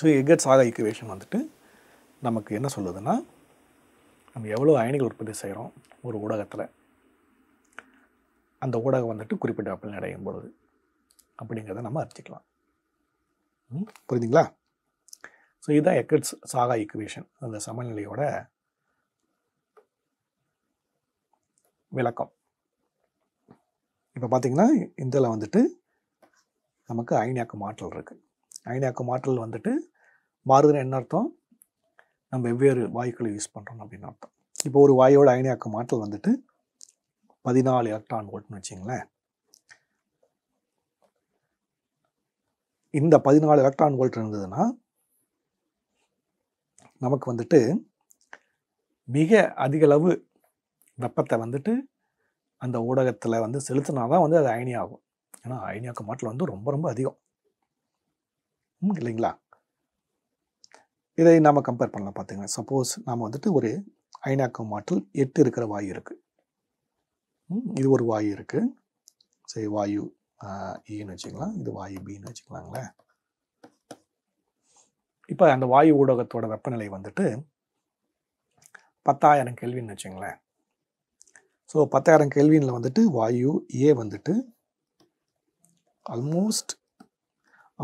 So எகர்ட்ஸ் ஆக equation வந்துட்டு நமக்கு என்ன சொல்லுதுன்னா, நம்ம எவ்வளோ அயனிகள் உற்பத்தி செய்கிறோம் ஒரு ஊடகத்தில், அந்த ஊடகம் வந்துட்டு குறிப்பிட்ட வெப்பநிலை அடையும் பொழுது அப்படிங்கிறத நம்ம அறிஞ்சிக்கலாம். புரியுதுங்களா? ஸோ இதுதான் எகர்ட்ஸ் சாகா ஈக்குவேஷன், அந்த சமநிலையோட விளக்கம். இப்போ பார்த்திங்கன்னா இதில் வந்துட்டு நமக்கு அயனியாக்கு மாற்றல் இருக்குது. அயனியாக்கு மாற்றல் வந்துட்டு மாறுதுன்னு என்ன அர்த்தம்? நம்ம வெவ்வேறு வாயுக்களை யூஸ் பண்ணுறோம் அப்படின்னு அர்த்தம். இப்போ ஒரு வாயோட அயனியாக்கு மாற்றல் வந்துட்டு 14 எலக்ட்ரான் வோல்ட்னு வச்சிங்களேன். இந்த 14 எலக்ட்ரான் வோல்ட் இருந்ததுன்னா நமக்கு வந்துட்டு மிக அதிகளவு வெப்பத்தை வந்துட்டு அந்த ஊடகத்தில் வந்து செலுத்தினா தான் வந்து அது அயனியாகும். ஏன்னா அயனியாக்கு மாற்றல் வந்து ரொம்ப ரொம்ப அதிகம் இல்லைங்களா? இதை நாம் கம்பேர் பண்ணலாம். பார்த்திங்கன்னா சப்போஸ் நாம் வந்துட்டு ஒரு அயனியாக்கு மாற்றல் 8 இருக்கிற வாயு இருக்குது, இது ஒரு வாயு இருக்குது. சரி, வாயு ஏன்னு வச்சுக்கலாம், இது வாயு பின்னு வச்சுக்கலாங்களேன். இப்போ அந்த வாயு ஊடகத்தோட வெப்பநிலை வந்துட்டு 10,000 கெல்வின்னு வச்சுங்களேன். ஸோ 10,000 கெல்வினில் வந்துட்டு வாயு ஏ வந்துட்டு ஆல்மோஸ்ட்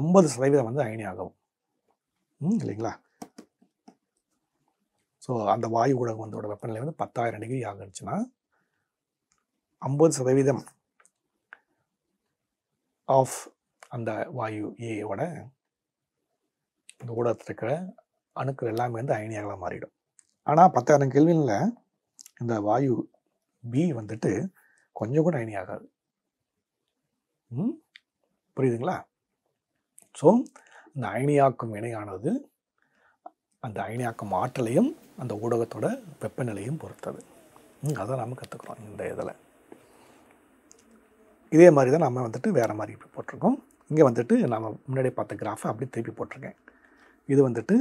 50% வந்து அயனி ஆகும் இல்லைங்களா? ஸோ அந்த வாயு ஊடகம் வந்தோட வெப்பநிலை வந்து 10,000 டிகிரி ஆகிடுச்சுன்னா 50% ஆஃப் அந்த வாயு ஏயோட இந்த ஊடகத்தில் இருக்கிற அணுக்கள் எல்லாமே வந்து அயனியாக மாறிடும். ஆனால் 10,000 கெல்வினில் இந்த வாயு பி வந்துட்டு கொஞ்சம் கூட அயனியாகாது. புரியுதுங்களா? ஸோ இந்த அயனியாக்கும் வினையானது அந்த அயனியாக்கும் ஆற்றலையும் அந்த ஊடகத்தோட வெப்பநிலையும் பொறுத்தது. அதை நாம் கற்றுக்குறோம் இந்த இதில். இதே மாதிரி தான் நம்ம வந்துட்டு வேறு மாதிரி இப்போ போட்டிருக்கோம். இங்கே வந்துட்டு நம்ம முன்னாடி பார்த்த கிராஃபை அப்படி திருப்பி போட்டிருக்கேன். இது வந்துட்டு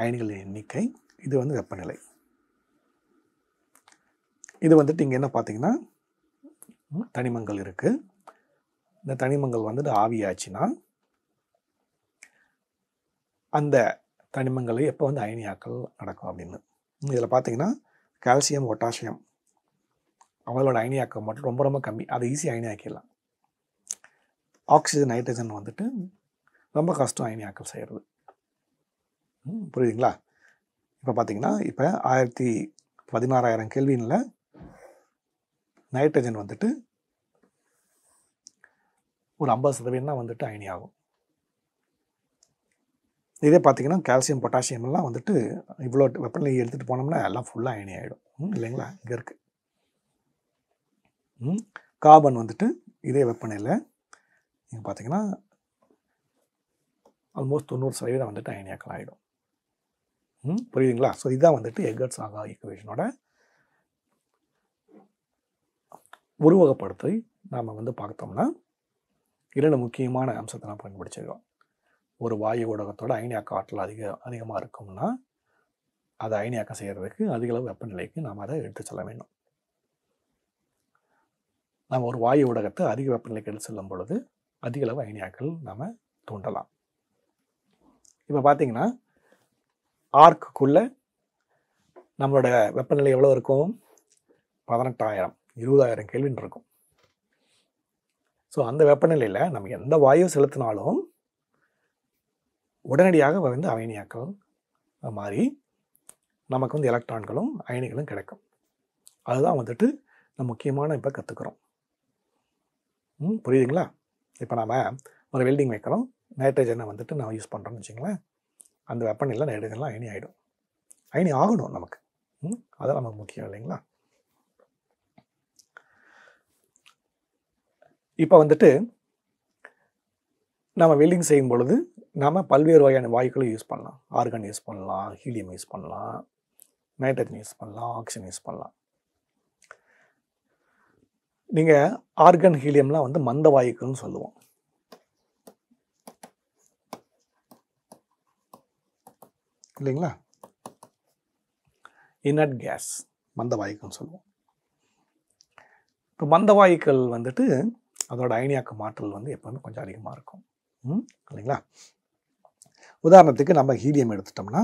அயனிகளின் எண்ணிக்கை, இது வந்து வெப்பநிலை. இது வந்துட்டு இங்கே என்ன பார்த்திங்கன்னா தனிமங்கள் இருக்குது. இந்த தனிமங்கள் வந்துட்டு ஆவியாச்சுன்னா அந்த தனிமங்களை எப்போ வந்து அயனியாக்கல் நடக்கும் அப்படின்னு. இதில் பார்த்திங்கன்னா கால்சியம், பொட்டாசியம் அவங்களோட அயனியாக்கம் மட்டும் ரொம்ப ரொம்ப கம்மி, அதை ஈஸியாக அயனியாக்கிடலாம். ஆக்சிஜன், நைட்ரஜன் வந்துட்டு ரொம்ப கஷ்டம் அயனியாக்கல் செய்கிறது. புரியுதுங்களா? இப்போ பார்த்திங்கன்னா இப்போ 16,000 கெல்வினில் நைட்ரஜன் வந்துட்டு ஒரு 50% வந்துட்டு அயனியாகும். இதே பார்த்திங்கன்னா கால்சியம், பொட்டாசியம் எல்லாம் வந்துட்டு இவ்வளோ வெப்பநிலை எடுத்துகிட்டு போனோம்னா எல்லாம் ஃபுல்லாக அயனி ஆகிடும் இல்லைங்களா? இங்கே இருக்குது கார்பன் வந்துட்டு இதே வெப்பநிலையில் நீங்கள் பார்த்திங்கன்னா ஆல்மோஸ்ட் 90% வந்துட்டு அயனியாக்கள் ஆகிடும். புரியுதுங்களா? ஸோ இதுதான் வந்துட்டு எகர்ட்ஸ் சாகா ஈக்குவேஷனோட உருவகப்படுத்தி நாம் வந்து பார்த்தோம்னா 2 முக்கியமான அம்சத்தை நான் பயன்படுத்திக்கிறோம். ஒரு வாயு ஊடகத்தோட அயனியாக்க ஆற்றல் அதிகமாக இருக்கும்னா அதை அயனியாக்கம் செய்கிறதுக்கு அதிகளவு வெப்பநிலைக்கு நாம் அதை எடுத்து செல்ல வேண்டும். நம்ம ஒரு வாயு ஊடகத்தை அதிக வெப்பநிலைக்கு எடுத்து செல்லும் பொழுது அதிகளவு அயனியாக்கள் நாம் தூண்டலாம். இப்போ பார்த்திங்கன்னா ஆர்க்குள்ளே நம்மளோட வெப்பநிலை எவ்வளோ இருக்கும்? 18,000 20,000 கெல்வின் இருக்கும். ஸோ அந்த வெப்பநிலையில் நம்ம எந்த வாயு செலுத்தினாலும் உடனடியாக வந்து அயனியாக்கள் மாதிரி நமக்கு வந்து எலக்ட்ரான்களும் அயனிகளும் கிடைக்கும். அதுதான் வந்துட்டு நம்ம முக்கியமான இப்போ கற்றுக்குறோம். புரியுதுங்களா? இப்போ நாம் ஒரு வெல்டிங் வைக்கிறோம், நைட்ரஜனை வந்துட்டு நம்ம யூஸ் பண்ணுறோம்னு வச்சுங்களேன். அந்த வெப்பநிலையில் நைட்ரஜன்லாம் அயனி ஆகிடும். அயனி ஆகணும் நமக்கு, அதான் நமக்கு முக்கியம் இல்லைங்களா? இப்போ வந்துட்டு நம்ம வெல்டிங் செய்யும் பொழுது நாம் பல்வேறு வகையான வாயுக்களை யூஸ் பண்ணலாம். ஆர்கான் யூஸ் பண்ணலாம், ஹீலியம் யூஸ் பண்ணலாம், நைட்ரஜன் யூஸ் பண்ணலாம், ஆக்சிஜன் யூஸ் பண்ணலாம். நீங்கள் ஆர்கன், ஹீலியம்லாம் வந்து மந்த வாயுக்கள்னு சொல்லுவோம். இல்லைங்களா? இனர்ட் கேஸ், மந்த வாயுக்கள்னு சொல்லுவோம். இப்போ மந்த வாயுக்கள் வந்துட்டு அதோட அயனியாக்க மாற்றல் வந்து எப்போவுமே கொஞ்சம் அதிகமாக இருக்கும் இல்லைங்களா? உதாரணத்துக்கு நம்ம ஹீலியம் எடுத்துட்டோம்னா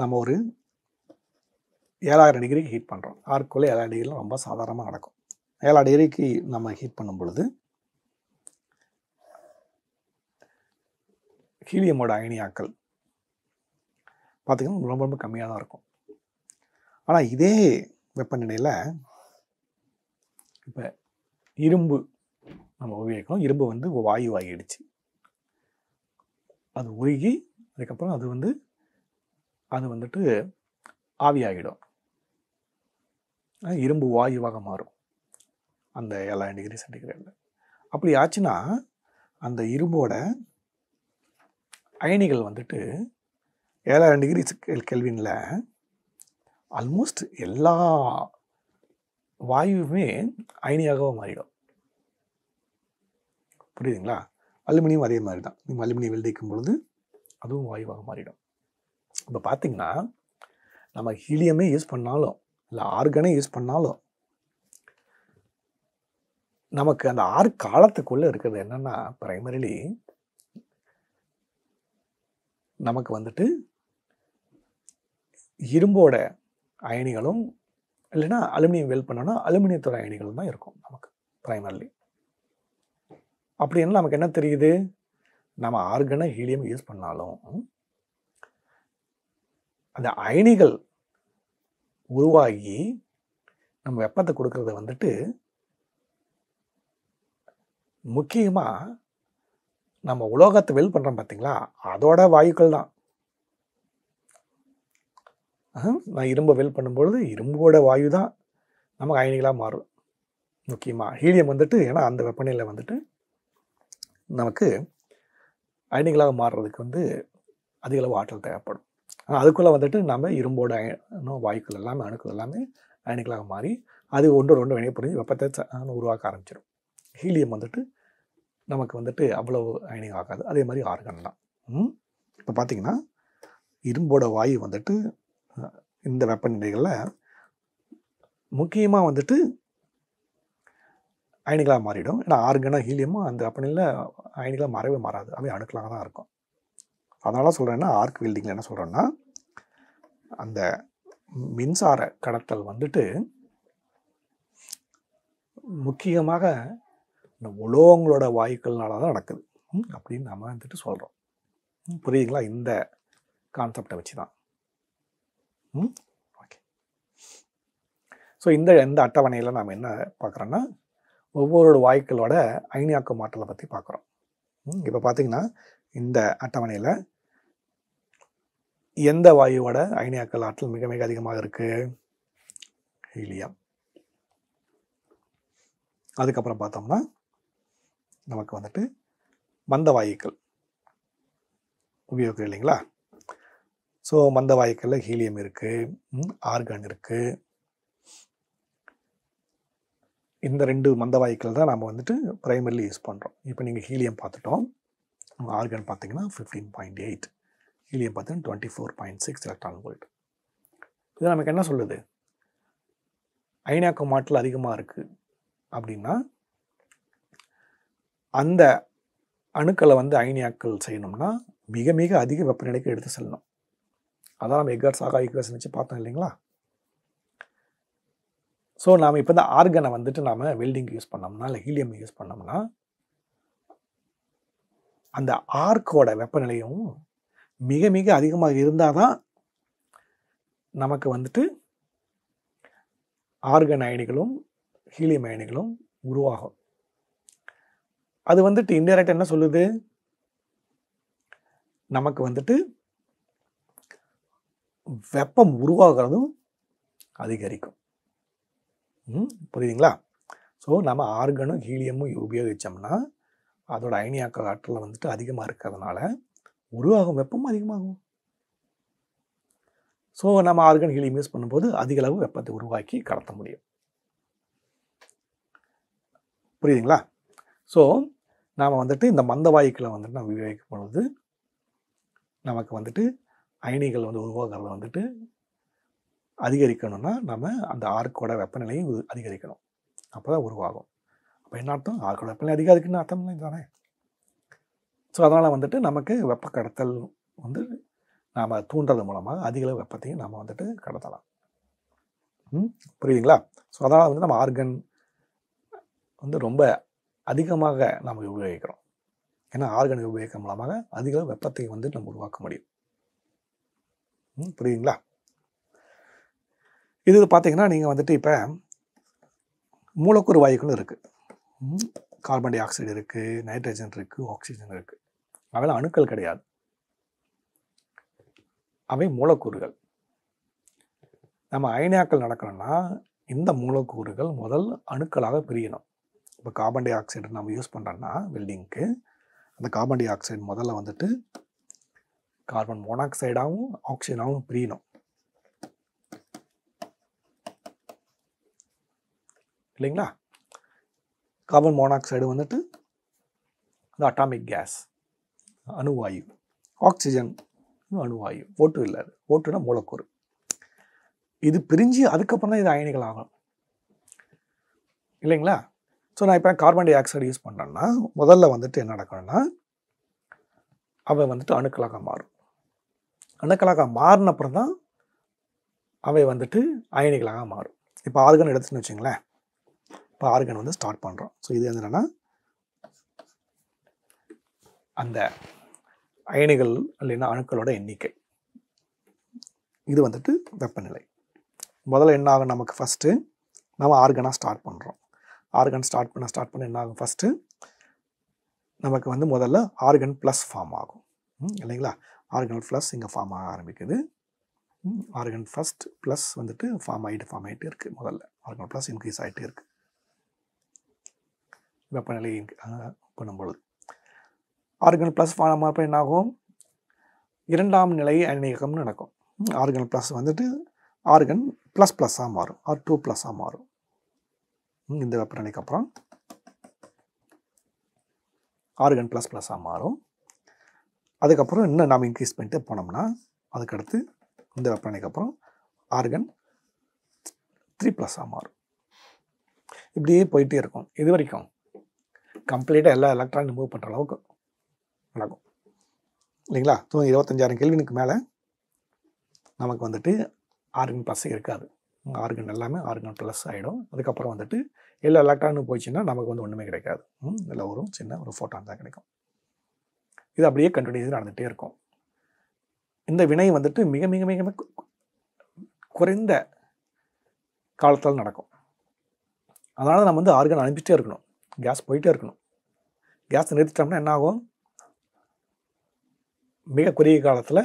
நம்ம ஒரு 7000 டிகிரிக்கு ஹீட் பண்ணுறோம். ஆர்க்குள்ளே 7000 டிகிரிலாம் ரொம்ப சாதாரணமாக நடக்கும். 7000 டிகிரிக்கு நம்ம ஹீட் பண்ணும் பொழுது ஹீலியமோட அயனியாக்கள் பார்த்திங்கன்னா ரொம்ப ரொம்ப கம்மியாக தான் இருக்கும். ஆனால் இதே வெப்பநிலையில் இப்போ இரும்பு நம்ம உபயோகிக்கணும். இரும்பு வந்து வாயு ஆகிடுச்சு, அது உருகி அதுக்கப்புறம் அது வந்துட்டு ஆவியாகிடும், இரும்பு வாயுவாக மாறும் அந்த 7000 டிகிரி சென்டிகிரேடில். அப்படி ஆச்சுன்னா அந்த இரும்போட அயனிகள் வந்துட்டு 7000 டிகிரி கெல்வினில் ஆல்மோஸ்ட் எல்லா வாயுவுமே அயனியாகவே மாறிடும். புரியுதுங்களா? அலுமினியம் அதே மாதிரி தான். நீங்கள் அலுமினியம் வெல்டிக்கும் பொழுது அதுவும் வாயுவாக மாறிடும். இப்போ பார்த்திங்கன்னா நம்ம ஹீலியமே யூஸ் பண்ணாலும் இல்லை ஆர்கனே யூஸ் பண்ணாலும் நமக்கு அந்த காலத்துக்குள்ளே இருக்கிறது என்னென்னா ப்ரைமரிலி நமக்கு வந்துட்டு இரும்போட அயனிகளும் இல்லைன்னா அலுமினியம் வெல்ட் பண்ணோன்னா அலுமினியத்தோட அயனிகளும் தான் இருக்கும் நமக்கு ப்ரைமரிலி. அப்படி என்ன நமக்கு என்ன தெரியுது, நம்ம ஆர்கனை ஹீலியம் யூஸ் பண்ணாலும் அந்த அயனிகள் உருவாகி நம்ம வெப்பத்தை கொடுக்கறது வந்துட்டு முக்கியமாக நம்ம உலோகத்தை வெல் பண்ணுறோம் பார்த்தீங்களா, அதோட வாயுக்கள் தான். நான் இரும்பை வெல் பண்ணும்பொழுது இரும்போட வாயு தான் நமக்கு அயனிகளாக மாறும் முக்கியமாக. ஹீலியம் வந்துட்டு ஏன்னா அந்த வெப்பநிலையில் வந்துட்டு நமக்கு அயனிகளாக மாறுறதுக்கு அதிக அளவு ஆற்றல் தேவைப்படும். ஆனால் அதுக்குள்ளே வந்துட்டு நம்ம இரும்போட வாயுக்கள் எல்லாமே அணுக்கள் எல்லாமே அயனிகளாக மாறி அது ஒன்று ஒன்று வினை புரிஞ்சு வெப்பத்தை உருவாக்க ஆரம்பிச்சிடும். ஹீலியம் வந்துட்டு நமக்கு வந்துட்டு அவ்வளவு அயனிகள் ஆகாது. அதே மாதிரி ஆர்கன் தான். இப்போ பார்த்திங்கன்னா இரும்போட வாயு வந்துட்டு இந்த வெப்பநிலைகளில் முக்கியமாக வந்துட்டு அயனிகளாக மாறிடும். ஏன்னா ஆர்கனாக ஹீலியமும் அந்த வெப்பநிலையில் அயனிகளாக மாறவே மாறாது, அவை அணுக்களாக தான் இருக்கும். அதனால சொல்கிறேன்னா ஆர்க் வெல்டிங்கில் என்ன சொல்கிறோன்னா அந்த மின்சார கடத்தல் வந்துட்டு முக்கியமாக இந்த உலோகங்களோட வாயுக்கள்னால தான் நடக்குது அப்படின்னு நம்ம வந்துட்டு சொல்கிறோம். புரியுதுங்களா? இந்த கான்செப்டை வச்சு தான். ஓகே. ஸோ இந்த அட்டவணையில் நாம் என்ன பார்க்குறோன்னா ஒவ்வொரு வாயுக்களோட அயனியாக்கும் மாற்றலை பற்றி பார்க்குறோம். இப்போ பார்த்திங்கன்னா இந்த அட்டவணையில் எந்த வாயுவோட அயனியாக்கல் ஆற்றல் மிக மிக அதிகமாக இருக்குது? ஹீலியம். அதுக்கப்புறம் பார்த்தோம்னா நமக்கு வந்துட்டு மந்த வாயுக்கள் உபயோகிக்கிறோம் இல்லைங்களா. ஸோ மந்த வாயுக்களில் ஹீலியம் இருக்குது, ஆர்கான் இருக்குது. இந்த 2 மந்த வாயுக்கள் தான் நம்ம வந்துட்டு ப்ரைமரிலி யூஸ் பண்ணுறோம். இப்போ நீங்கள் ஹீலியம் பார்த்துட்டோம், ஆர்கான் பார்த்தீங்கன்னா 15.8, ஹீலியம் பார்த்தீங்கன்னா 24.6 எலக்ட்ரான் வோல்ட். இது நமக்கு என்ன சொல்லுது? அயனியாக்கும் ஆற்றல் அதிகமாக இருக்குது அப்படின்னா அந்த அணுக்களை அயனியாக்கல் செய்யணும்னா மிக மிக அதிக வெப்பநிலைக்கு எடுத்து செல்லணும். அதான் நம்ம எக்கர்ஸாக ஈக்குவேஷன் வச்சு பார்த்தோம் இல்லைங்களா. ஸோ நாம் இப்போ இந்த ஆர்கனை வந்துட்டு நாம் வெல்டிங் யூஸ் பண்ணோம்னா இல்லை ஹீலியம் யூஸ் பண்ணோம்னா அந்த ஆர்க்கோட வெப்பநிலையும் மிக மிக அதிகமாக இருந்தால் தான் நமக்கு வந்துட்டு ஆர்கன் அயனிகளும் ஹீலியம் அயனிகளும் உருவாகும். அது வந்துட்டு இன்டைரக்டாக என்ன சொல்லுது, நமக்கு வந்துட்டு வெப்பம் உருவாகிறதும் அதிகரிக்கும். புரியுதுங்களா? ஸோ நம்ம ஆர்கனும் ஹீலியமும் உபயோகித்தோம்னா அதோட அயனியாக்கல் ஆற்றல் வந்துட்டு அதிகமாக இருக்கிறதுனால உருவாகும் வெப்பமும் அதிகமாகும். ஸோ நம்ம ஆர்கன் ஹீலியம் யூஸ் பண்ணும்போது அதிக அளவு வெப்பத்தை உருவாக்கி கடத்த முடியும். புரியுதுங்களா? ஸோ நாம் வந்துட்டு இந்த மந்த வாயுக்களை வந்துட்டு நம்ம உபயோகிக்கும் பொழுது நமக்கு வந்துட்டு அயனிகள் உருவாகிறத வந்துட்டு அதிகரிக்கணும்னா நம்ம அந்த ஆர்க்கோட வெப்பநிலையும் அதிகரிக்கணும். அப்போ தான் உருவாகும். அப்போ என்ன அர்த்தம்? ஆர்க்கோட வெப்பநிலை அதிகம் இருக்குன்னு அர்த்தம் தானே. ஸோ அதனால் வந்துட்டு நமக்கு வெப்ப கடத்தல் வந்து நாம் தூண்டுறது மூலமாக அதிகளவு வெப்பத்தையும் நாம் வந்துட்டு கடத்தலாம். புரியுதுங்களா? ஸோ அதனால் வந்து நம்ம ஆர்கன் வந்து ரொம்ப அதிகமாக நாம் உபயோகிக்கிறோம். ஏன்னா ஆர்கன் உபயோகிக்க மூலமாக அதிகளவு வெப்பத்தை வந்து நம்ம உருவாக்க முடியும். புரியுதுங்களா? இது பார்த்தீங்கன்னா நீங்கள் வந்துட்டு இப்போ மூலக்கூறு வாயுக்கள் இருக்குது, கார்பன் டை ஆக்சைடு இருக்குது, நைட்ரஜன் இருக்குது, ஆக்சிஜன் இருக்குது. அவெல்லாம் அணுக்கள் கிடையாது, அவை மூலக்கூறுகள். நம்ம அயனியாக்கள் நடக்கணும்னா இந்த மூலக்கூறுகள் முதல் அணுக்களாக பிரியணும். இப்போ கார்பன் டை ஆக்சைடு நம்ம யூஸ் பண்ணுறோன்னா வெல்டிங்க்கு, அந்த கார்பன் டை ஆக்சைடு முதல்ல வந்துட்டு கார்பன் மோனாக்சைடாகவும் ஆக்சிஜனாகவும் பிரியணும். இல்லைங்களா? கார்பன் மோனாக்சைடு வந்துட்டு அது அட்டாமிக் கேஸ், அணுவாயு. ஆக்சிஜன் அணுவாயு, ஓட்டு இல்லை, ஓட்டுனா மூலக்கூறு. இது பிரிஞ்சு அதுக்கப்புறம் தான் இது அயனிகள் ஆகும். இல்லைங்களா? ஸோ நான் இப்போ கார்பன் டை ஆக்சைடு யூஸ் பண்ணுறேன்னா முதல்ல வந்துட்டு என்ன நடக்கணும்னா அவை வந்துட்டு அணுக்களாக மாறும். அணுக்களாக மாறின அப்புறம் தான் அவை வந்துட்டு அயனிகளாக மாறும். இப்போ ஆர்கன் எடுத்துன்னு வச்சுங்களேன், இப்போ ஆர்கன் வந்து ஸ்டார்ட் பண்ணுறோம். ஸோ இது என்னன்னா அந்த அயனிகள் இல்லைன்னா அணுக்களோட எண்ணிக்கை, இது வந்துட்டு வெப்பநிலை. முதல்ல என்ன ஆகும், நமக்கு ஃபஸ்ட்டு நம்ம ஆர்கனாக ஸ்டார்ட் பண்ணுறோம். ஆர்கன் ஸ்டார்ட் பண்ண என்ன ஆகும், ஃபஸ்ட்டு நமக்கு வந்து முதல்ல ஆர்கன் ப்ளஸ் ஃபார்ம் ஆகும். இல்லைங்களா? ஆர்கன் ப்ளஸ் இங்கே ஃபார்ம் ஆக ஆரம்பிக்குது. ஆர்கன் ஃபஸ்ட் ப்ளஸ் வந்துட்டு ஃபார்ம் ஆகிட்டு இருக்குது. முதல்ல ஆர்கன் ப்ளஸ் இன்க்ரீஸ் ஆகிட்டே இருக்குது வெப்பநிலை பண்ணும்பொழுது. ஆர்கன் ப்ளஸ் ஃபார்ம் ஆகிறப்ப என்ன ஆகும், இரண்டாம் நிலை அயனியாக்கம்னு நடக்கும். ஆர்கன் ப்ளஸ் வந்துட்டு ஆர்கன் ப்ளஸ் ப்ளஸ்ஸாக மாறும், ஆர் டூ ப்ளஸ்ஸாக மாறும். இந்த வெப்பநிலைக்கு அப்புறம் ஆர்கன் ப்ளஸ் ப்ளஸ்ஸாக மாறும். அதுக்கப்புறம் இன்னும் நாம் இன்க்ரீஸ் பண்ணிட்டு போனோம்னா அதுக்கடுத்து இந்த வெப்பநிலைக்கு அப்புறம் ஆர்கன் 3 ப்ளஸ்ஸாக மாறும். இப்படியே போயிட்டே இருக்கும். இது வரைக்கும் கம்ப்ளீட்டாக எல்லா எலக்ட்ரான் மூவ் பண்ணுற அளவுக்கு நடக்கும். இல்லைங்களா? 25,000 கெல்வினுக்கு மேலே நமக்கு வந்துட்டு ஆர்கன் ப்ளஸ்ஸே இருக்காது. ஆர்கன் எல்லாமே ஆர்கன் ப்ளஸ் ஆகிடும். அதுக்கப்புறம் வந்துட்டு எல்லா எலக்ட்ரான் போயிடுச்சுன்னா நமக்கு வந்து ஒன்றுமே கிடைக்காது. இல்லை, ஒரு சின்ன ஒரு ஃபோட்டான் தான் கிடைக்கும். இது அப்படியே கண்டினியூஸாக நடந்துகிட்டே இருக்கும். இந்த வினை வந்துட்டு மிக மிக மிக குறைந்த காலத்தால் நடக்கும். அதனால் நம்ம வந்து ஆர்கன் அனுப்பிச்சிட்டே இருக்கணும், கேஸ் போயிட்டே இருக்கணும். கேஸ் நிறுத்திட்டோம்னா என்ன ஆகும், மிக குறுகிய காலத்தில்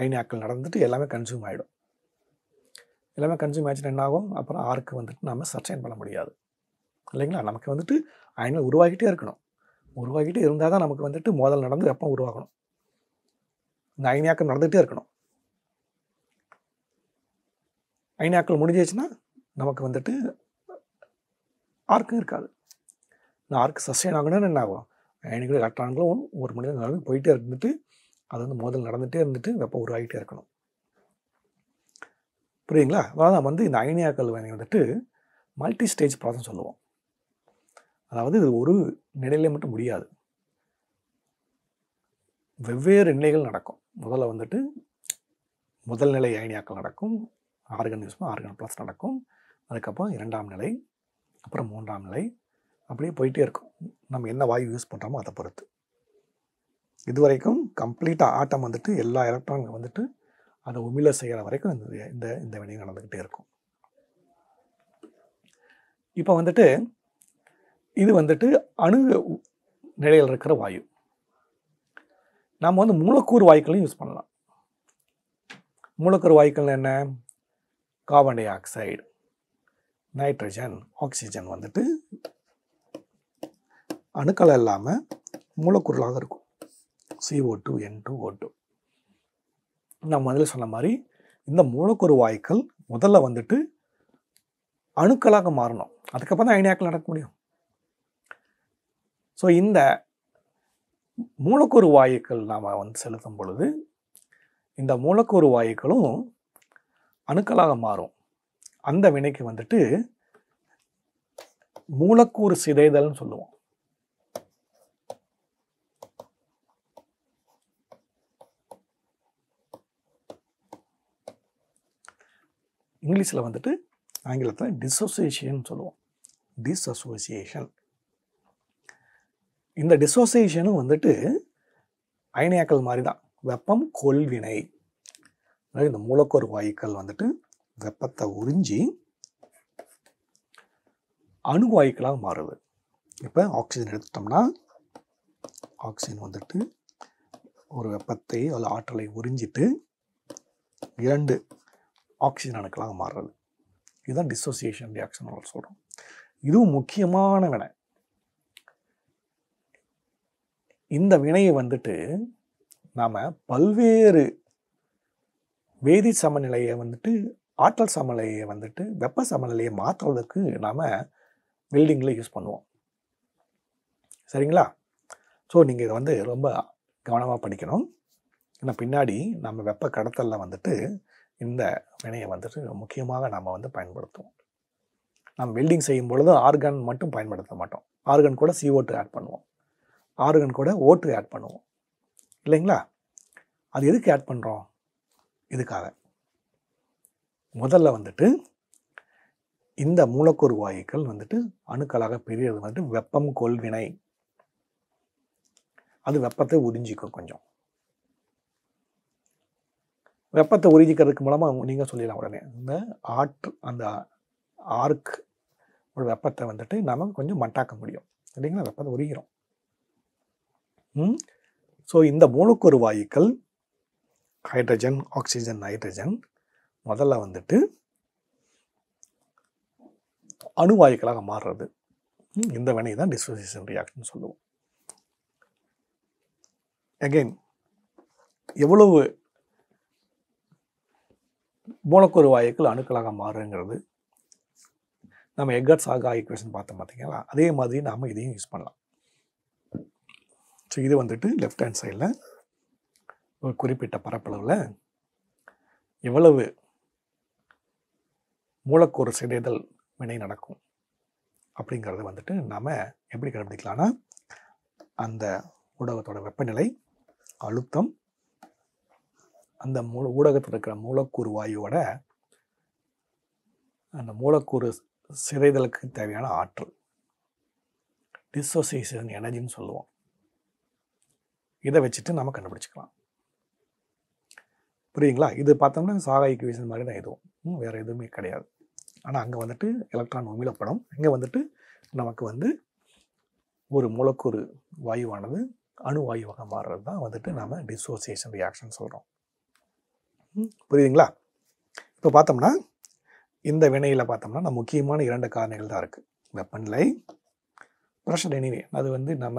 அயனியாக்கள் நடந்துட்டு எல்லாமே கன்சியூம் ஆகிடும். எல்லாமே கன்சியூம் ஆச்சுன்னா என்ன ஆகும், அப்புறம் ஆர்க்கு வந்துட்டு நம்ம சஸ்டெயின் பண்ண முடியாது. இல்லைங்களா? நமக்கு வந்துட்டு அயனிகள் உருவாகிட்டே இருக்கணும். உருவாகிட்டே இருந்தால் தான் நமக்கு வந்துட்டு மோதல் நடந்து வெப்பம் உருவாகணும். இந்த அயனியாக்கள் நடந்துகிட்டே இருக்கணும். அயனியாக்கள் முடிஞ்சிச்சுன்னா நமக்கு வந்துட்டு ஆர்க்கும் இருக்காது. நான் ஆர்க்கு சஸ்டெயின் ஆகணும்னு என்ன ஆகும், அயனிகளும் எலக்ட்ரான்களும் ஒரு மணி நேரம் நடந்து போயிட்டே இருந்துட்டு அது வந்து மோதல் நடந்துகிட்டே இருந்துட்டு வெப்பம் உருவாகிட்டே இருக்கணும். புரியுங்களா? அதாவது நம்ம வந்து இந்த அயனியாக்கள் வந்துட்டு மல்டி ஸ்டேஜ் ப்ராசஸ் சொல்லுவோம். அதாவது இது ஒரு நிலையிலே மட்டும் முடியாது, வெவ்வேறு நிலைகள் நடக்கும். முதல்ல வந்துட்டு முதல் நிலை அயனியாக்கள் நடக்கும், ஆர்கன் யூஸ் ஆர்கன் ப்ளஸ் நடக்கும். அதுக்கப்புறம் இரண்டாம் நிலை, அப்புறம் மூன்றாம் நிலை, அப்படியே போயிட்டே இருக்கும். நம்ம என்ன வாயு யூஸ் பண்ணுறோமோ அதை பொறுத்து. இதுவரைக்கும் கம்ப்ளீட்டாக ஆட்டம் வந்துட்டு எல்லா எலக்ட்ரான்கள் வந்துட்டு அதை உமிழ செய்கிற வரைக்கும் இந்த இந்த வினை நடந்துக்கிட்டே இருக்கும். இப்போ வந்துட்டு இது வந்துட்டு அணு நிலையில் இருக்கிற வாயு. நம்ம வந்து மூலக்கூறு வாயுக்களையும் யூஸ் பண்ணலாம். மூலக்கூறு வாயுக்கள் என்ன, carbon dioxide, nitrogen, oxygen வந்துட்டு அணுக்கள் இல்லாமல் மூலக்கூறுகளாக இருக்கும். CO2, N2O2. நான் முதல்ல சொன்ன மாதிரி இந்த மூலக்கூறு வாயுக்கள் முதல்ல வந்துட்டு அணுக்களாக மாறணும், அதுக்கப்புறம் தான் அயனியாக்கள் நடக்க முடியும். ஸோ இந்த மூலக்கூறு வாயுக்கள் நாம் வந்து செலுத்தும் பொழுது இந்த மூலக்கூறு வாயுக்களும் அணுக்களாக மாறும். அந்த வினைக்கு வந்துட்டு மூலக்கூறு சிதைதல்னு சொல்லுவோம். இங்கிலீஷில் வந்துட்டு ஆங்கிலத்தில் டிஸோசியேஷன் சொல்லுவோம். டிஸ்அசோசியேஷன். இந்த டிஸோசியேஷனும் வந்துட்டு அயனியாக்கள் மாதிரி தான். வெப்பம் கொள்வினை. இந்த மூலக்கூறு வாயுக்கள் வந்துட்டு வெப்பத்தை உறிஞ்சி அணுவாயுக்களாக மாறுது. இப்போ ஆக்சிஜன் எடுத்துட்டோம்னா ஆக்சிஜன் வந்துட்டு ஒரு வெப்பத்தை அல்லது ஆற்றலை உறிஞ்சிட்டு 2 ஆக்சிஜன் அணுக்களாக மாறுறது. இதுதான் டிஸோசியேஷன் ரியாக்ஷன் சொல்கிறோம். இதுவும் முக்கியமான வினை. இந்த வினையை வந்துட்டு நாம் பல்வேறு வேதி சமநிலையை வந்துட்டு ஆற்றல் சமநிலையை வந்துட்டு வெப்ப சமநிலையை மாற்றுவதற்கு நாம் வெல்டிங்கில் யூஸ் பண்ணுவோம். சரிங்களா? ஸோ நீங்கள் இதை வந்து ரொம்ப கவனமாக படிக்கணும். ஏன்னா பின்னாடி நம்ம வெப்ப கடத்தலில் வந்துட்டு இந்த வினையை வந்துட்டு முக்கியமாக நாம் வந்து பயன்படுத்துவோம். நம்ம வெல்டிங் செய்யும் பொழுது ஆர்கான் மட்டும் பயன்படுத்த மாட்டோம். ஆர்கான் கூட CO2 ஆட் பண்ணுவோம். ஆர்கான் கூட O2 ஆட் பண்ணுவோம். இல்லைங்களா? அது எதுக்கு ஆட் பண்ணுறோம்? இதுக்காக முதல்ல வந்துட்டு இந்த மூலக்கூறு வாயுக்கள் வந்துட்டு அணுக்களாக பெரியது வந்துட்டு வெப்பம் கொள்வினை. அது வெப்பத்தை உறிஞ்சிக்கும். கொஞ்சம் வெப்பத்தை உறிஞ்சிக்கிறதுக்கு மூலமாக நீங்கள் சொல்லிடலாம் உடனே இந்த அந்த ஆர்க் ஒரு வெப்பத்தை வந்துட்டு நாம் கொஞ்சம் மட்டாக்க முடியும். இல்லைங்களா? வெப்பத்தை உறிகிறோம். ஸோ இந்த மூலக்கூறு வாயுக்கள் ஹைட்ரஜன், ஆக்சிஜன், நைட்ரஜன் முதல்ல வந்துட்டு அணுவாயுக்களாக மாறுறது. இந்த வினை தான் டிஸோசியேஷன் ரியாக்ஷன் சொல்லுவோம். அகெயின் எவ்வளவு மூலக்கூறு வாயுக்கள் அணுக்களாக மாறுங்கிறது நம்ம எகர்ட்ஸ் ஆகா ஈக்குவேஷன் பார்த்தோம். பார்த்தீங்களா? அதே மாதிரி நாம் இதையும் யூஸ் பண்ணலாம். ஸோ இது வந்துட்டு லெஃப்ட் ஹேண்ட் சைடில் ஒரு குறிப்பிட்ட பரப்பளவில் எவ்வளவு மூலக்கூறு சிதைதல் வினை நடக்கும் அப்படிங்கிறது வந்துட்டு நாம் எப்படி கண்டுபிடிக்கலாம்னா அந்த ஊடகத்தோட வெப்பநிலை, அழுத்தம், அந்த ஊடகத்தில் இருக்கிற மூலக்கூறு வாயுவோட அந்த மூலக்கூறு சிதைதலுக்கு தேவையான ஆற்றல், டிஸோசியேஷன் எனர்ஜின்னு சொல்லுவோம். இதை வச்சுட்டு நம்ம கண்டுபிடிச்சிக்கலாம். புரியுங்களா? இது பார்த்தோம்னா சாகா ஈக்குவேஷன் மாதிரி தான் எதுவும் வேறு எதுவுமே கிடையாது. ஆனால் அங்கே வந்துட்டு எலக்ட்ரான் உமிழப்படும். இங்கே வந்துட்டு நமக்கு வந்து ஒரு மூலக்கூறு வாயுவானது அணுவாயுவாக மாறுறது தான் வந்துட்டு நாம் டிஸோசியேஷன் ரியாக்ஷன் சொல்கிறோம். புரியுதுங்களா? இப்போ பார்த்தோம்னா இந்த வினையில் பார்த்தோம்னா நம்ம முக்கியமான 2 காரணிகள் தான் இருக்குது. வெப்பநிலை, ப்ரெஷர். எனிவே அது வந்து நம்ம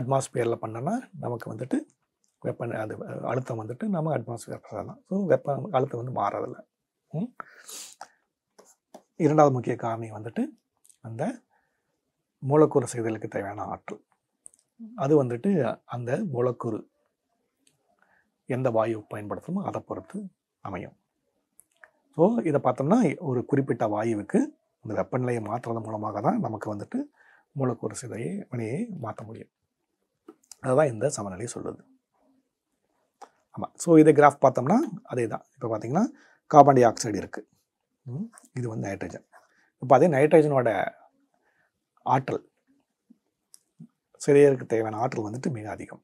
அட்மாஸ்பியரில் பண்ணோன்னா நமக்கு வந்துட்டு வெப்பன் அது அழுத்தம் வந்துட்டு நம்ம அட்மாஸ்பியர் ப்ரெஷர் தான். ஸோ வெப்ப அழுத்தம் வந்து மாறதில்லை. 2வது முக்கிய காரணி வந்துட்டு அந்த மூலக்கூறு செய்தலுக்கு தேவையான ஆற்றல். அது வந்துட்டு அந்த மூலக்கூறு எந்த வாயு பயன்படுத்தணுமோ அதை பொறுத்து அமையும். ஸோ இதை பார்த்தோம்னா ஒரு குறிப்பிட்ட வாயுவுக்கு இந்த வெப்பநிலையை மாற்றுறது மூலமாக தான் நமக்கு வந்துட்டு மூலக்கூறு சிதையை வினையை மாற்ற முடியும். அதுதான் இந்த சமநிலையை சொல்லுது. ஆமாம். ஸோ இதை கிராஃப் பார்த்தோம்னா அதே தான். இப்போ பார்த்தீங்கன்னா கார்பன் டை ஆக்சைடு இருக்குது. இது வந்து நைட்ரஜன். இப்போ அதே நைட்ரஜனோட ஆற்றல் சிதையருக்கு தேவையான ஆற்றல் வந்துட்டு மிக அதிகம்.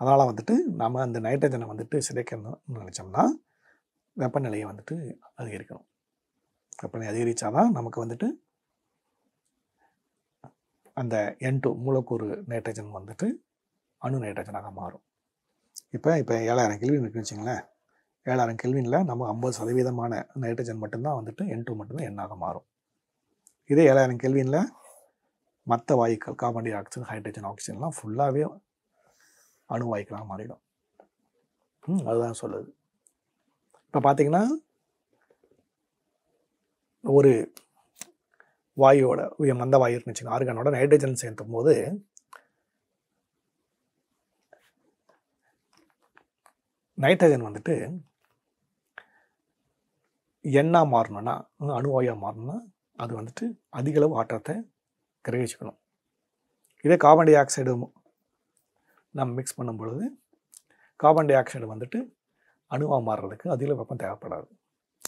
அதனால் வந்துட்டு நம்ம அந்த நைட்ரஜனை வந்துட்டு சிதைக்கணும்னு நினச்சோம்னா வெப்பநிலையை வந்துட்டு அதிகரிக்கணும். வெப்பநிலை அதிகரித்தாதான் நமக்கு வந்துட்டு அந்த N2 மூலக்கூறு நைட்ரஜன் வந்துட்டு அணு நைட்ரஜனாக மாறும். இப்போ 7000 கெல்வின் இருக்குன்னு வச்சுங்களேன். 7000 கெல்வினில் நம்ம 50% நைட்ரஜன் மட்டும்தான் வந்துட்டு N2 மட்டும்தான் எண்ணாக மாறும். இதே 7000 கெல்வினில் மற்ற வாயுக்கள் கார்பன் டை ஆக்சைடு, ஹைட்ரஜன், ஆக்சிஜன்லாம் ஃபுல்லாகவே அணுவாய்க்கெல்லாம் மாறிடும். அதுதான் சொல்லுது. இப்போ பார்த்தீங்கன்னா ஒரு வாயுவோட மந்த வாயு இருந்துச்சுன்னா ஆர்கானோட நைட்ரஜன் சேர்த்தும் போது நைட்ரஜன் வந்துட்டு எண்ணாக மாறணும்னா, அணுவாயாக மாறணும்னா அது வந்துட்டு அதிகளவு ஆற்றத்தை கிரகிச்சுக்கணும். இதே கார்பன் டை ஆக்சைடு நம்ம மிக்ஸ் பண்ணும் பொழுது கார்பன் டை ஆக்சைடு வந்துட்டு அணுவாக மாறுறதுக்கு அதில் வெப்பம் தேவைப்படாது.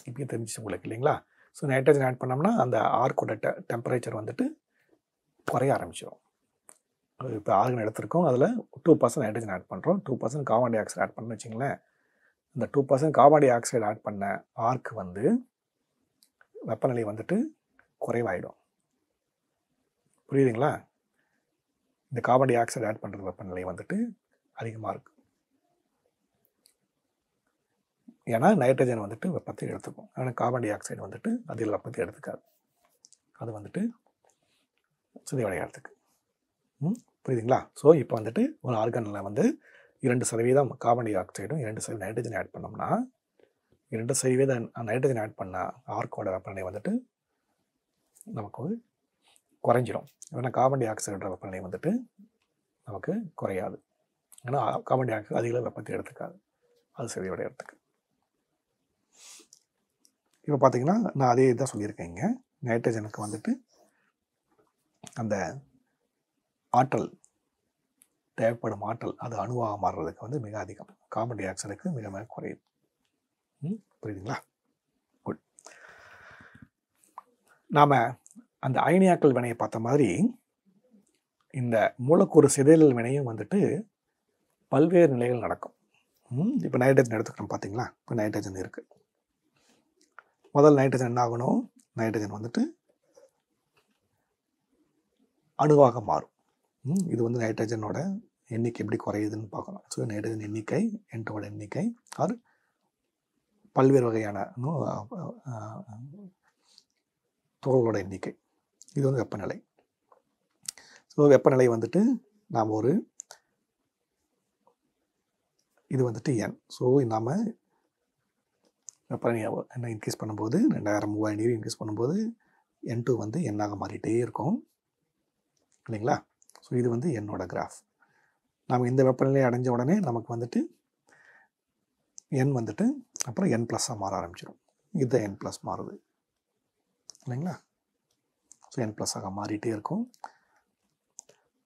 இப்பயும் தெரிஞ்சிச்சு உங்களுக்கு இல்லைங்களா? ஸோ நைட்ரஜன் ஆட் பண்ணோம்னா அந்த ஆர்க்கோட டெம்பரேச்சர் வந்துட்டு குறைய ஆரம்பிச்சிடும். இப்போ ஆர்கன் எடுத்திருக்கோம், அதில் 2% நைட்ரஜன் ஆட் பண்ணுறோம், 2% கார்பன் டை ஆக்சைடு ஆட் பண்ண வச்சிங்களேன். இந்த 2% கார்பன் டை ஆக்சைடு ஆட் பண்ண ஆர்க்கு வந்து வெப்பநிலை வந்துட்டு குறைவாயிடும். புரியுதுங்களா? இந்த கார்பன் டை ஆக்சைடு ஆட் பண்ணுறது வெப்பநிலை வந்துட்டு அதிகமாக இருக்குது. ஏன்னா நைட்ரஜன் வந்துட்டு வெப்பத்தை எடுத்துக்கும், ஆனால் கார்பன் டை ஆக்சைடு வந்துட்டு அதில் வெப்பத்தை எடுத்துக்காது, அது வந்துட்டு சிதைவடைகிறதுக்கு. புரியுதுங்களா? ஸோ இப்போ வந்துட்டு ஒரு ஆர்கானில் வந்து 2% கார்பன் டை ஆக்சைடும் 2% நைட்ரஜன் ஆட் பண்ணோம்னா, 2% நைட்ரஜன் ஆட் பண்ணால் ஆர்க்கோட வெப்பநிலை வந்துட்டு நமக்கு குறைஞ்சிடும். ஏன்னா கார்பன் டை ஆக்சைடோட வெப்பநிலை வந்துட்டு நமக்கு குறையாது, ஏன்னா கார்பன் டை ஆக்சைடு அதிக வெப்பத்தை எடுத்துக்காது, அது சிதைவடைகிறதுக்கு. இப்போ பார்த்தீங்கன்னா நான் அதே இதான் சொல்லியிருக்கேன். இங்கே நைட்ரஜனுக்கு வந்துட்டு அந்த ஆற்றல் தேவைப்படும் ஆற்றல் அது அணுவாக மாறுறதுக்கு வந்து மிக அதிகம், கார்பன் டை ஆக்சைடுக்கு மிக மிக குறையுது. புரியுதுங்களா? குட். நாம் அந்த அயனியாக்கல் வினையை பார்த்த மாதிரி இந்த மூலக்கூறு சிதையல் வினையும் வந்துட்டு பல்வேறு நிலைகள் நடக்கும். இப்போ நைட்ரஜன் எடுத்துக்கிறோம் பார்த்தீங்களா? இப்போ நைட்ரஜன் இருக்குது. முதல் நைட்ரஜன் என்ன ஆகணும்? நைட்ரஜன் வந்துட்டு அணுவாக மாறும். இது வந்து நைட்ரஜனோட எண்ணிக்கை எப்படி குறையுதுன்னு பார்க்கணும். ஸோ நைட்ரஜன் எண்ணிக்கை, எண்டோட எண்ணிக்கை, ஆர் பல்வேறு வகையான துகளோட எண்ணிக்கை, இது வந்து வெப்பநிலை. ஸோ வெப்பநிலை வந்துட்டு நாம் ஒரு இது வந்துட்டு என். ஸோ நாம் வெப்பநிலை என்ன இன்க்ரீஸ் பண்ணும்போது 2000 3000 டிகிரி இன்க்ரீஸ் பண்ணும்போது என் டூ வந்து என்னாக மாறிட்டே இருக்கும் இல்லைங்களா? ஸோ இது வந்து என்னோட கிராஃப். நாம் இந்த வெப்பநிலையை அடைஞ்ச உடனே நமக்கு வந்துட்டு என் வந்துட்டு அப்புறம் என் ப்ளஸ்ஸாக மாற ஆரம்பிச்சிடும். இதுதான் என் ப்ளஸ் மாறுது இல்லைங்களா? ஸோ என் ப்ளஸ்ஸாக மாறிட்டே இருக்கும்.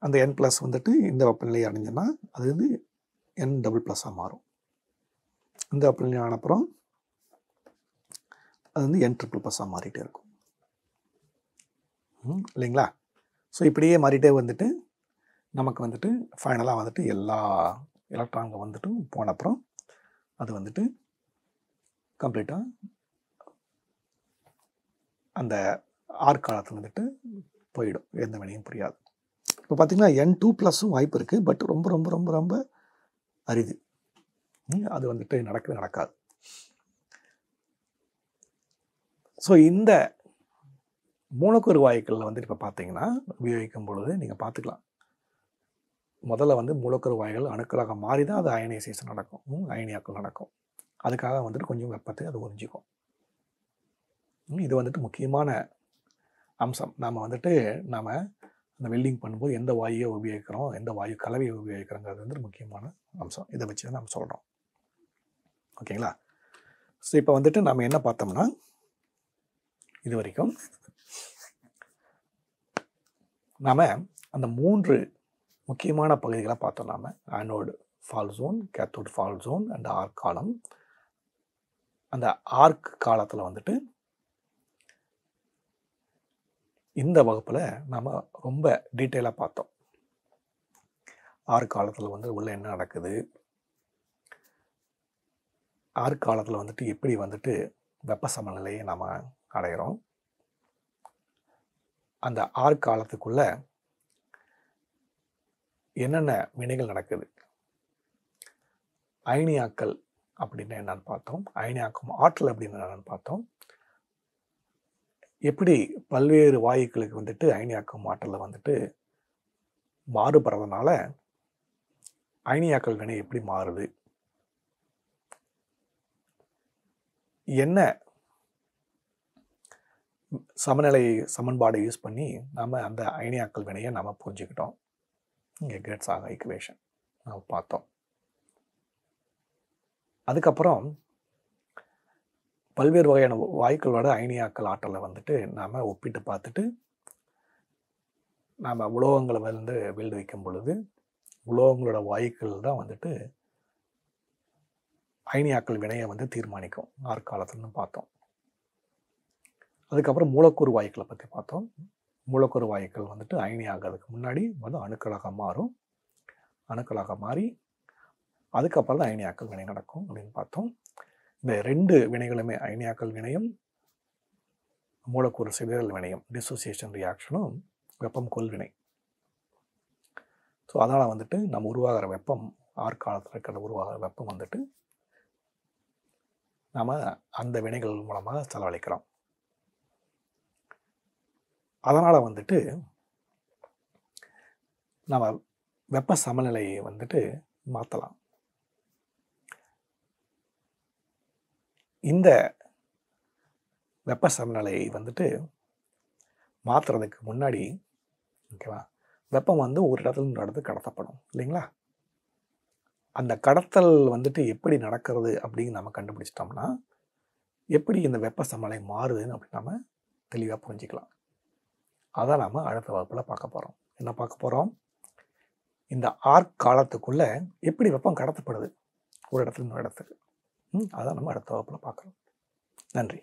அந்த என் ப்ளஸ் வந்துட்டு இந்த வெப்பநிலையை அடைஞ்சோன்னா அது வந்து என் டபுள் ப்ளஸ்ஸாக மாறும். இந்த வெப்பநிலை ஆனப்புறம் அது வந்து என் ட்ரிபிள் ப்ளஸ்ஸாக மாறிட்டே இருக்கும் இல்லைங்களா? ஸோ இப்படியே மாறிட்டே வந்துட்டு நமக்கு வந்துட்டு ஃபைனலாக வந்துட்டு எல்லா எலக்ட்ரான்கள் வந்துட்டு போன அப்புறம் அது வந்துட்டு கம்ப்ளீட்டாக அந்த ஆர்காலத்தில் வந்துட்டு போயிடும், எந்த வினையும் புரியாது. இப்போ பார்த்திங்கன்னா N2+ம் வாய்ப்பு இருக்குது, பட் ரொம்ப ரொம்ப ரொம்ப ரொம்ப அரிது, அது வந்துட்டு நடக்காது. ஸோ இந்த மூலக்கூறு வாயுக்களில் வந்துட்டு இப்போ பார்த்தீங்கன்னா உபயோகிக்கும் பொழுது நீங்கள் பார்த்துக்கலாம், முதல்ல வந்து மூலக்கூறு வாயுகள் அணுக்களாக மாறி தான் அது அயனைசேஷன் நடக்கும், அயனியாக்கள் நடக்கும். அதுக்காக வந்துட்டு கொஞ்சம் வெப்பத்தை அது உறிஞ்சிக்கும். இது வந்துட்டு முக்கியமான அம்சம். நாம் வந்துட்டு நாம் அந்த வெல்டிங் பண்ணும்போது எந்த வாயுவை உபயோகிக்கிறோம், எந்த வாயு கலவையை உபயோகிக்கிறோங்கிறது வந்து முக்கியமான அம்சம். இதை வச்சு தான் நம்ம சொல்கிறோம். ஓகேங்களா? ஸோ இப்போ வந்துட்டு நம்ம என்ன பார்த்தோம்னா இது வரைக்கும் நாம் அந்த 3 முக்கியமான பகுதிகளாக பார்த்தோம். நாம் anode fall zone, cathode fall zone and arc column. அந்த ஆர்க் காலத்தில் வந்துட்டு இந்த வகுப்பில் நாம் ரொம்ப டீட்டெயிலாக பார்த்தோம். ஆர்க் காலத்தில் வந்து உள்ள என்ன நடக்குது, ஆர்க் காலத்தில் வந்துட்டு எப்படி வந்துட்டு வெப்ப சமநிலையை நாம் அடைகிறோம், அந்த ஆர்க் காலத்துக்குள்ள என்னென்ன வினைகள் நடக்குது, அயனியாக்கல் அப்படின்னு என்னன்னு பார்த்தோம், அயனியாக்கும் ஆற்றல் அப்படின்னு என்னன்னு பார்த்தோம், எப்படி பல்வேறு வாயுக்களுக்கு வந்துட்டு அயனியாக்கும் ஆற்றலை வந்துட்டு மாறுபடுறதுனால அயனியாக்கல் வினை எப்படி மாறுது, என்ன சமநிலை சமன்பாடை யூஸ் பண்ணி நாம் அந்த அயனியாக்கல் வினையை நம்ம புரிஞ்சுக்கிட்டோம். இங்கே கேட்ஸ் ஆக ஈக்குவேஷன் நம்ம பார்த்தோம். அதுக்கப்புறம் பல்வேறு வகையான வாயுக்களோட அயனியாக்கல் ஆற்றலை வந்துட்டு நாம் ஒப்பிட்டு பார்த்துட்டு நாம் உலோகங்களை வந்து வெல்டு வைக்கும் பொழுது உலோகங்களோட வாயுக்கள் தான் வந்துட்டு அயனியாக்கல் வினையை வந்து தீர்மானிக்கும் ஆர்காலத்துலன்னு பார்த்தோம். அதுக்கப்புறம் மூலக்கூறு வாயுக்களை பற்றி பார்த்தோம். மூலக்கூறு வாயுக்கள் வந்துட்டு அயனி ஆகிறதுக்கு முன்னாடி வந்து அணுக்களாக மாறும். அணுக்களாக மாறி அதுக்கப்புறம் தான் அயனியாக்கல் வினை நடக்கும் அப்படின்னு பார்த்தோம். இந்த ரெண்டு வினைகளுமே அயனியாக்கல் வினையும் மூலக்கூறு சிதறல் வினையும் டிசோசியேஷன் ரியாக்ஷனும் வெப்பம் கொள்வினை. ஸோ அதனால் வந்துட்டு நம்ம உருவாகிற வெப்பம் ஆற்காலத்தில் இருக்கிற உருவாகிற வெப்பம் வந்துட்டு நாம் அந்த வினைகள் மூலமாக செலவழிக்கிறோம். அதனால் வந்துட்டு நம்ம வெப்ப சமநிலையை வந்துட்டு மாற்றலாம். இந்த வெப்ப சமநிலையை வந்துட்டு மாற்றுறதுக்கு முன்னாடி ஓகேவா வெப்பம் வந்து ஒரு இடத்துல இன்னொரு இடத்துக்கு கடத்தப்படும் இல்லைங்களா. அந்த கடத்தல் வந்துட்டு எப்படி நடக்கிறது அப்படின்னு நம்ம கண்டுபிடிச்சிட்டோம்னா எப்படி இந்த வெப்ப சமநிலை மாறுதுன்னு அப்படின்னு நம்ம தெளிவாக புரிஞ்சிக்கலாம். அதை நாம் அடுத்த வகுப்பில் பார்க்க போகிறோம். என்ன பார்க்க போகிறோம்? இந்த ஆர்க் காலத்துக்குள்ளே எப்படி வெப்பம் கடத்தப்படுது ஒரு இடத்துல இன்னொரு இடத்துக்கு, அதை நம்ம அடுத்த வகுப்பில் பார்க்குறோம். நன்றி.